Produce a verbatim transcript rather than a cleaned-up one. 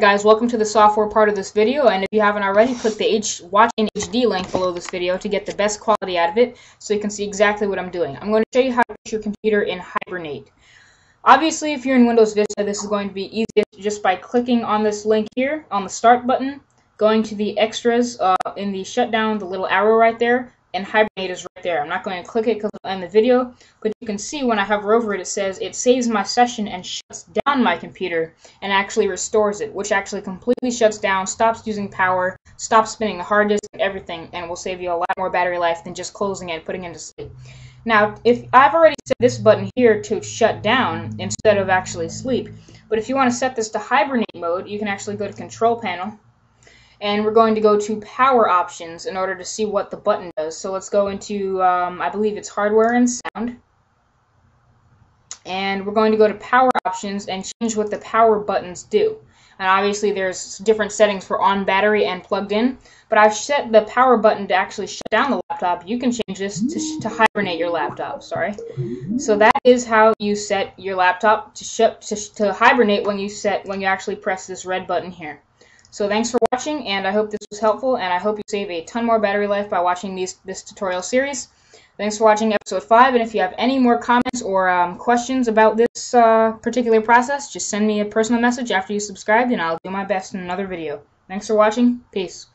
guys, welcome to the software part of this video, and if you haven't already, click the H watch in H D link below this video to get the best quality out of it so you can see exactly what I'm doing. I'm going to show you how to put your computer in hibernate. Obviously, if you're in Windows Vista, this is going to be easiest just by clicking on this link here on the start button, going to the extras uh, in the shutdown, the little arrow right there, and hibernate is right there. I'm not going to click it because it'll end the video, but you can see when I hover over it, it says it saves my session and shuts down my computer and actually restores it, which actually completely shuts down, stops using power, stops spinning the hard disk and everything, and will save you a lot more battery life than just closing it and putting it to sleep. Now, if I've already set this button here to shut down instead of actually sleep, but if you want to set this to hibernate mode, you can actually go to Control Panel, and we're going to go to Power Options in order to see what the button does. So let's go into, um, I believe it's Hardware and Sound. And we're going to go to Power Options and change what the power buttons do. And obviously there's different settings for on battery and plugged in, but I've set the power button to actually shut down the laptop. You can change this to, to hibernate your laptop, sorry. So that is how you set your laptop to, shut, to, to hibernate when you, set, when you actually press this red button here. So thanks for watching, and I hope this was helpful, and I hope you save a ton more battery life by watching these, this tutorial series. Thanks for watching episode five, and if you have any more comments or um, questions about this uh, particular process, just send me a personal message after you subscribe, and I'll do my best in another video. Thanks for watching. Peace.